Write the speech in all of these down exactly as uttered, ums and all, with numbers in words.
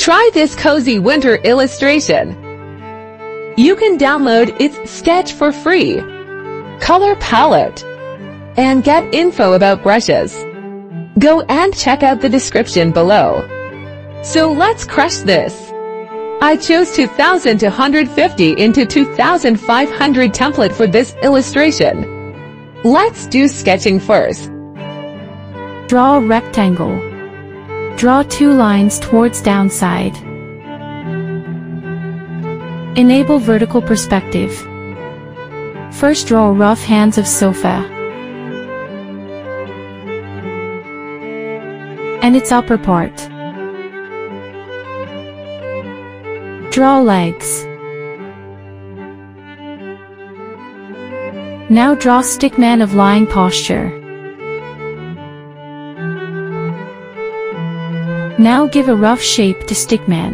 Try this cozy winter illustration. You can download its sketch for free, color palette, and get info about brushes. Go and check out the description below. So let's crush this. I chose two thousand two hundred fifty into two thousand five hundred template for this illustration. Let's do sketching first. Draw a rectangle. Draw two lines towards downside. Enable vertical perspective. First draw rough hands of sofa and its upper part. Draw legs. Now draw stickman of lying posture. Now give a rough shape to stickman.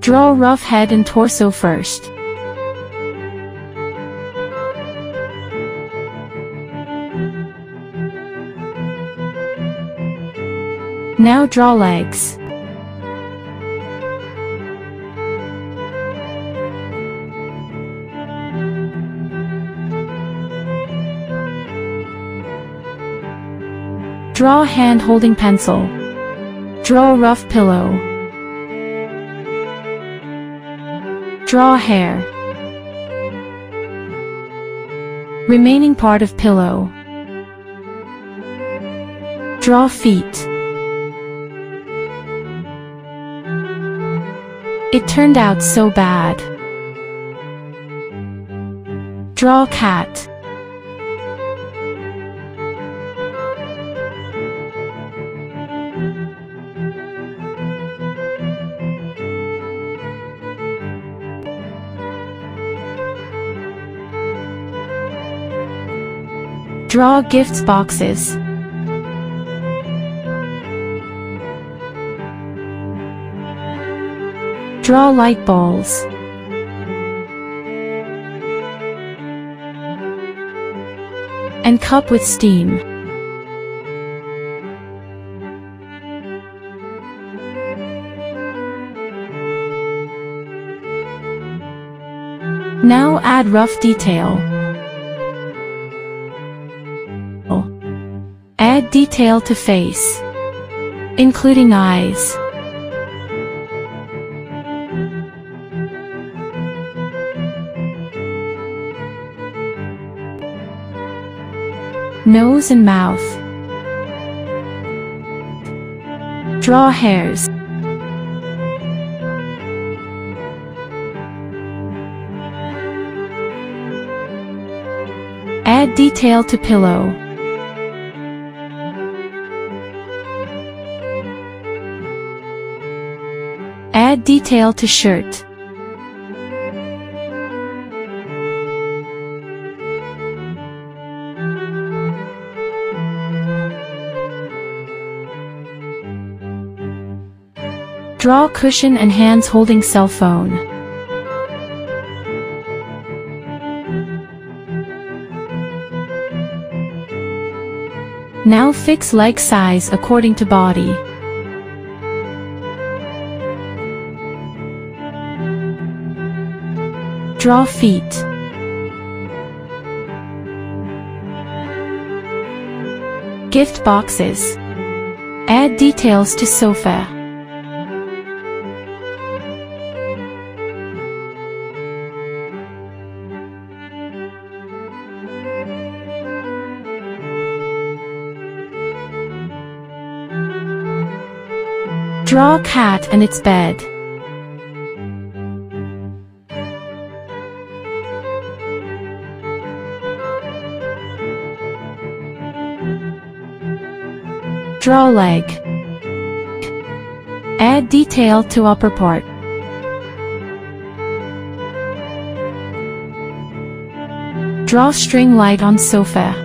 Draw rough head and torso first. Now draw legs. Draw a hand holding pencil. Draw a rough pillow. Draw hair. Remaining part of pillow. Draw feet. It turned out so bad. Draw a cat. Draw gifts boxes. Draw light balls. And cup with steam. Now add rough detail. Add detail to face, including eyes. Nose and mouth. Draw hairs. Add detail to pillow. Add detail to shirt. Draw cushion and hands holding cell phone. Now fix leg size according to body. Draw feet. Gift boxes. Add details to sofa. Draw a cat and its bed. Draw a leg. Add detail to upper part. Draw string light on sofa.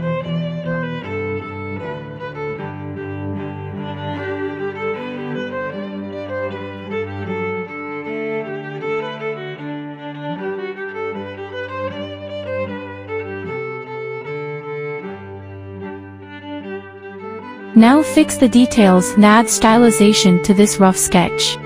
Now fix the details and add stylization to this rough sketch.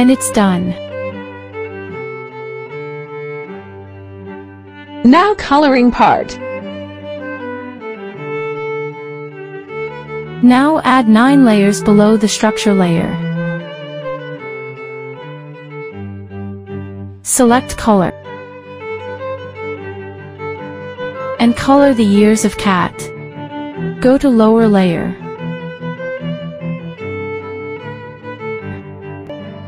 and it's done. Now coloring part. Now add nine layers below the structure layer. Select color and color the ears of cat. Go to lower layer.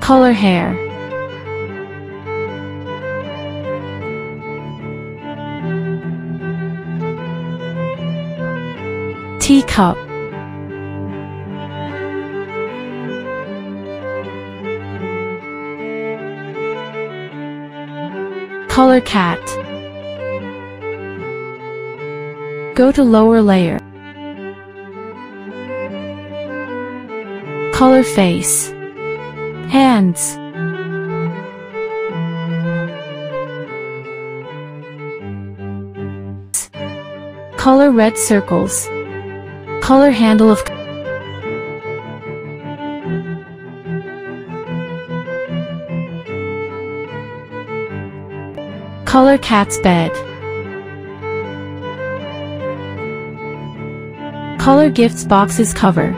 Color hair. Teacup. Color cat. Go to lower layer. Color face. Hands. Color red circles. Color handle of color cat's bed. Color gifts boxes cover.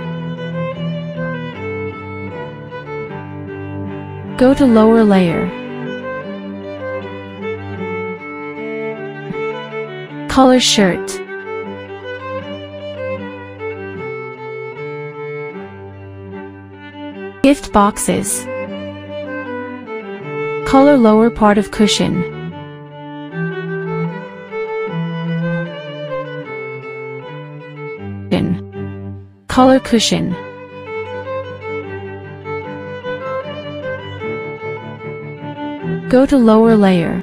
Go to lower layer. Color shirt. Gift boxes. Color lower part of cushion. Color cushion. Go to lower layer.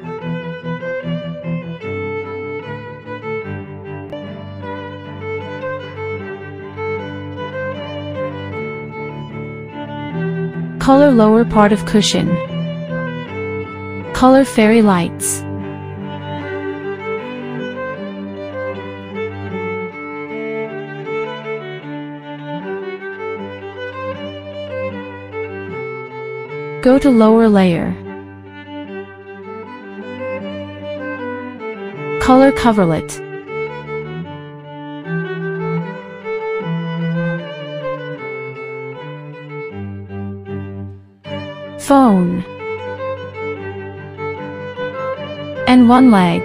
Color lower part of cushion. Color fairy lights. Go to lower layer. Color coverlet. Phone. And one leg.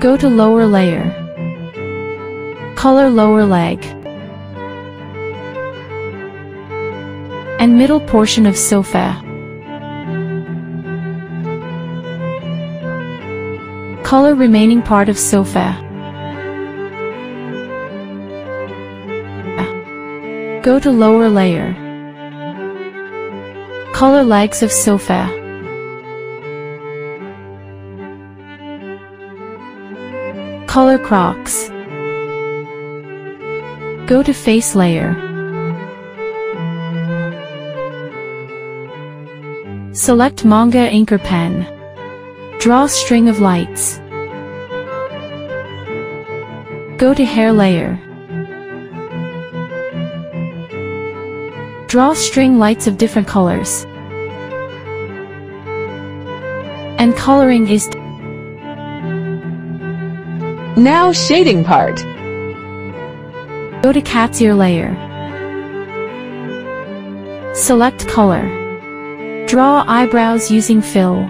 Go to lower layer. Color lower leg. And middle portion of sofa. Color remaining part of sofa. Go to lower layer. Color legs of sofa. Color Crocs. Go to face layer. Select manga inker pen. Draw string of lights. Go to hair layer. Draw string lights of different colors. And coloring is done. Now shading part. Go to cat's ear layer. Select color. Draw eyebrows using fill.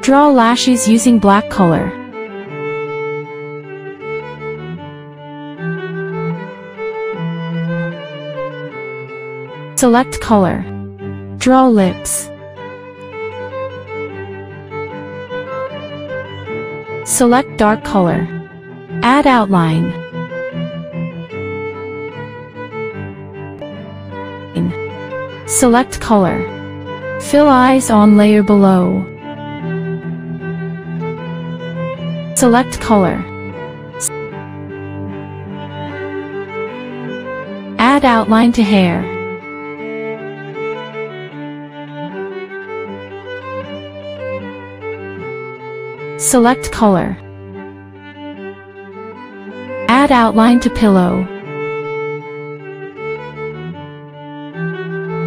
Draw lashes using black color. Select color. Draw lips. Select dark color. Add outline. Select color. Fill eyes on layer below. Select color. Add outline to hair. Select color. head outline to pillow.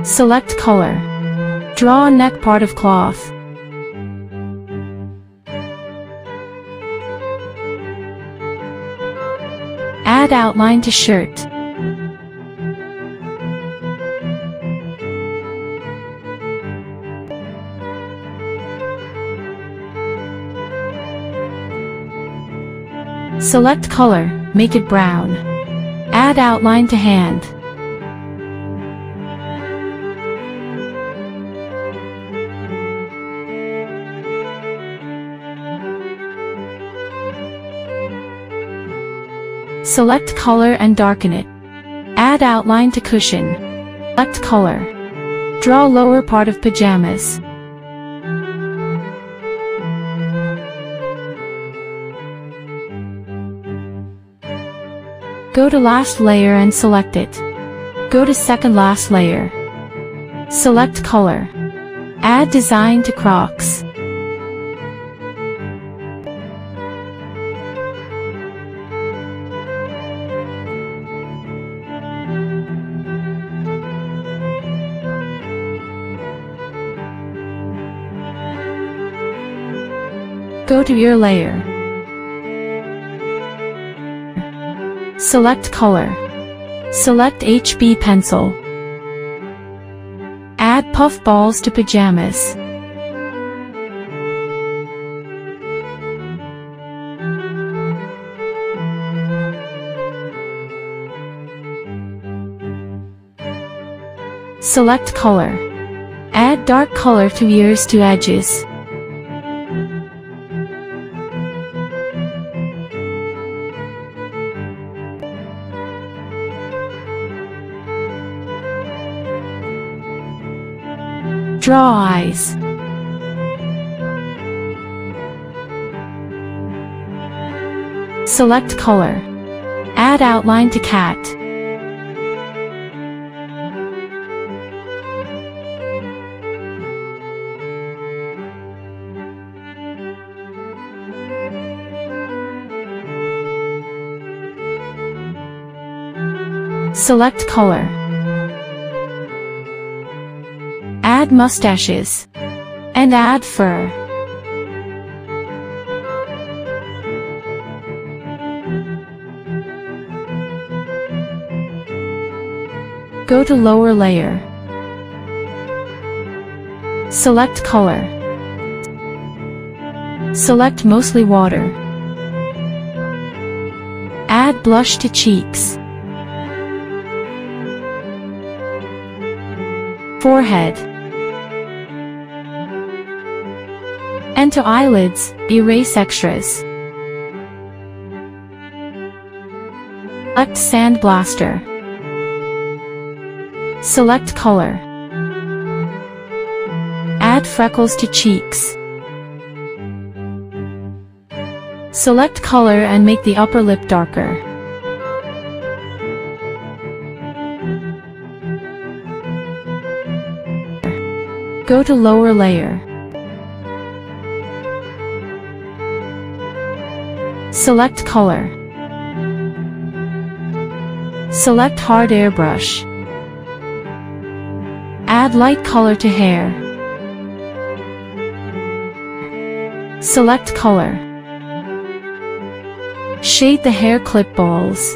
Select color. Draw a neck part of cloth. Add outline to shirt. Select color, make it brown. Add outline to hand. Select color and darken it. Add outline to cushion. Select color. Draw lower part of pajamas. Go to last layer and select it. Go to second last layer. Select color. Add design to Crocs. Go to your layer. Select color. Select H B pencil. Add puff balls to pajamas. Select color. Add dark color to ears to edges. Draw eyes. Select color. Add outline to cat. Select color. Add mustaches. And add fur. Go to lower layer. Select color. Select mostly water. Add blush to cheeks. Forehead. And to eyelids, erase extras. Select sand blaster. Select color. Add freckles to cheeks. Select color and make the upper lip darker. Go to lower layer. Select color. Select hard airbrush. Add light color to hair. Select color. Shade the hair clip balls.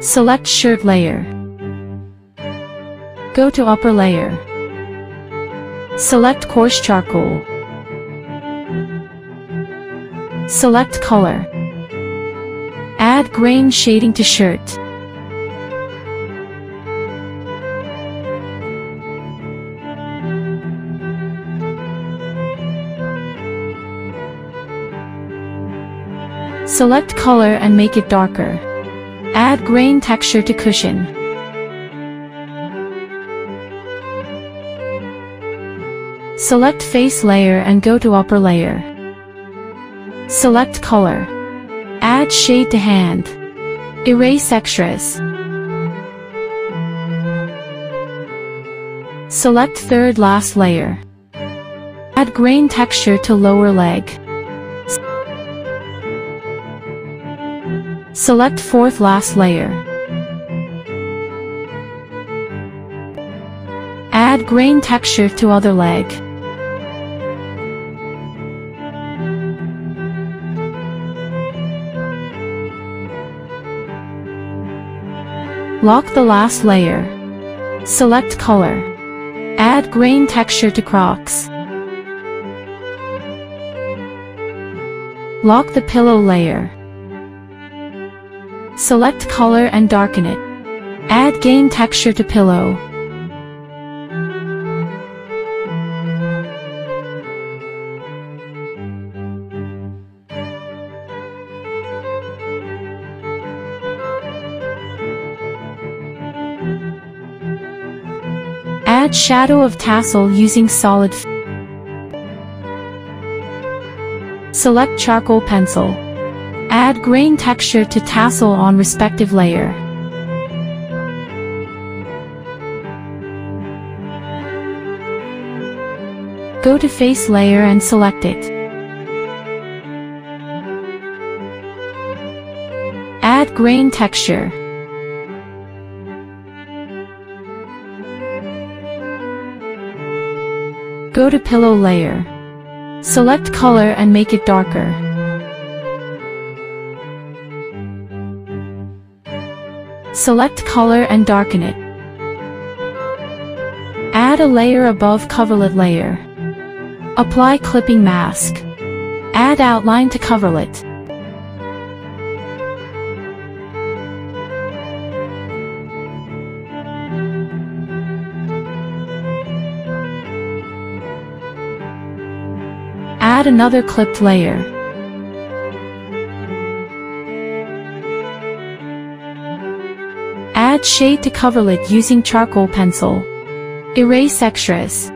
Select shirt layer. Go to upper layer. Select coarse charcoal. Select color. Add grain shading to shirt. Select color and make it darker. Add grain texture to cushion. Select face layer and go to upper layer. Select color. Add shade to hand. Erase extras. Select third last layer. Add grain texture to lower leg. Select fourth last layer. Add grain texture to other leg. Lock the last layer. Select color. Add grain texture to crocs. Lock the pillow layer. Select color and darken it. Add grain texture to pillow. Add shadow of tassel using solid. Select charcoal pencil. Add grain texture to tassel on respective layer. Go to face layer and select it. Add grain texture. Go to pillow layer. Select color and make it darker. Select color and darken it. Add a layer above coverlet layer. Apply clipping mask. Add outline to coverlet. Add another clipped layer. Add shade to coverlet using charcoal pencil. Erase extras.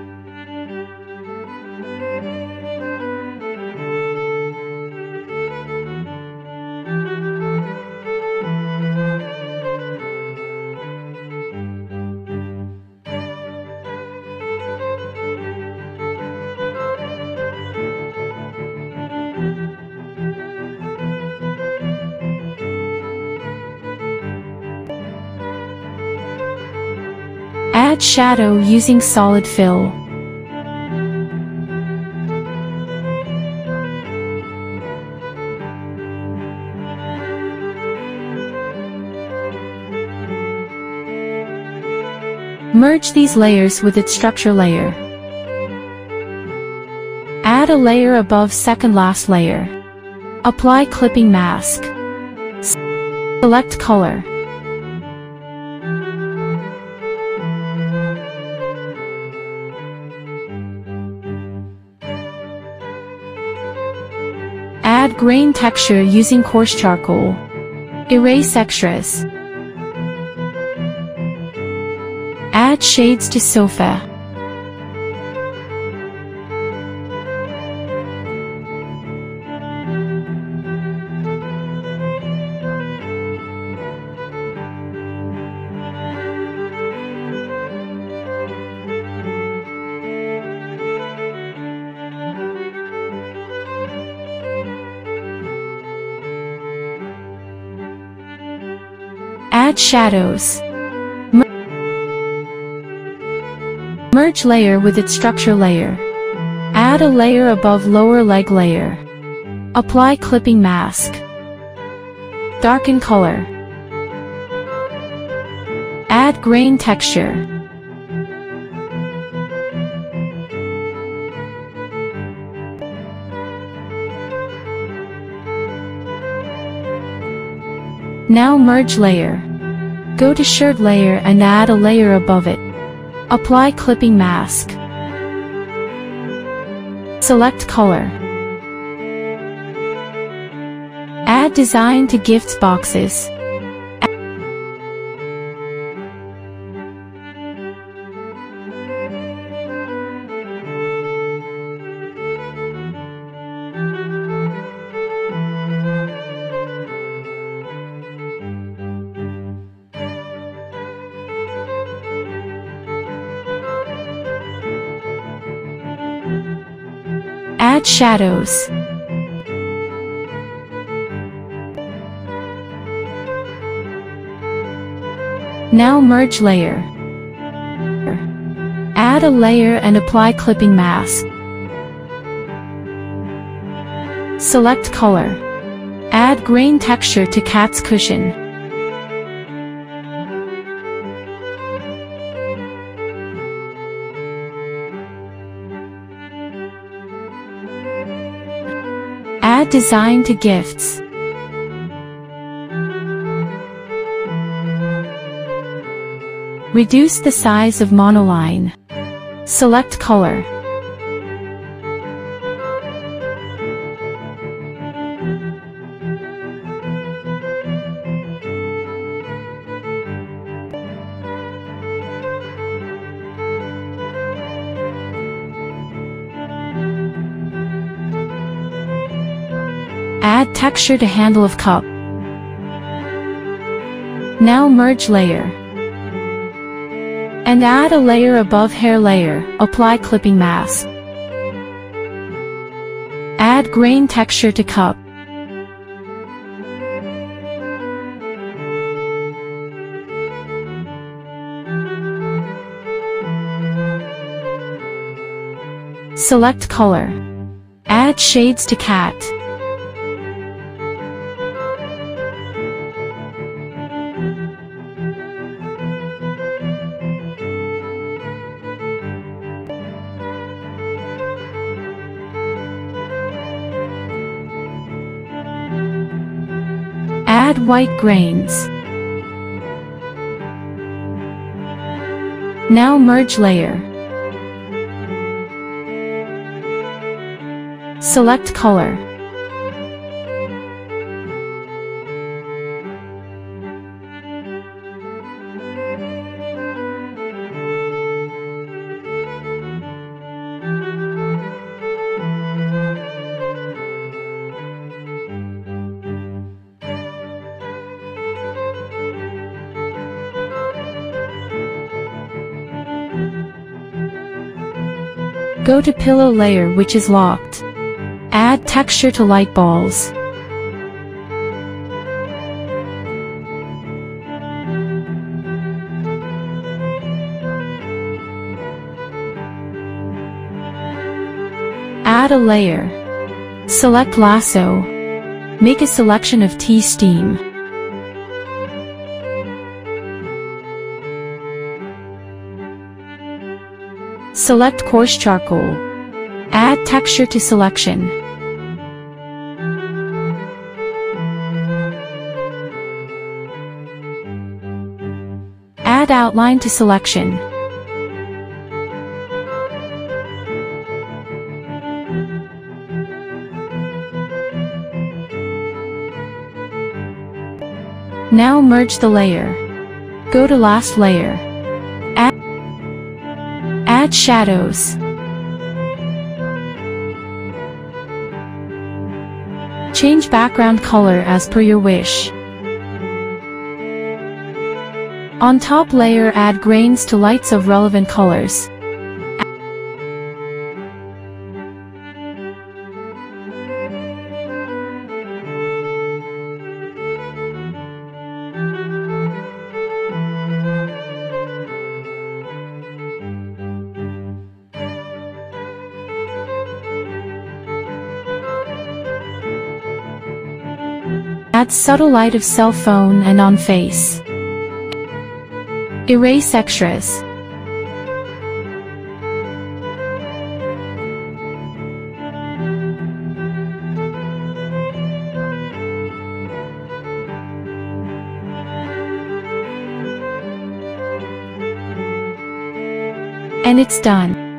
Add shadow using solid fill. Merge these layers with its structure layer. Add a layer above second last layer. Apply clipping mask. Select color. Add grain texture using coarse charcoal. Erase extras. Add shades to sofa. Add shadows. Merge layer with its structure layer. Add a layer above lower leg layer. Apply clipping mask. Darken color. Add grain texture. Now merge layer. Go to shirt layer and add a layer above it. Apply clipping mask. Select color. Add design to gift boxes. Bad shadows. Now merge layer. Add a layer and apply clipping mask. Select color. Add grain texture to cat's cushion. Add design to gifts. Reduce the size of monoline. Select color. Add texture to handle of cup. Now merge layer. And add a layer above hair layer, apply clipping mask. Add grain texture to cup. Select color. Add shades to cat. Add white grains. Now merge layer. Select color. Go to pillow layer which is locked. Add texture to light balls. Add a layer. Select lasso. Make a selection of tea steam. Select coarse charcoal. Add texture to selection. Add outline to selection. Now merge the layer. Go to last layer. Add shadows. Change background color as per your wish. On top layer add grains to lights of relevant colors. Add subtle light of cell phone and on face. Erase extras. And it's done.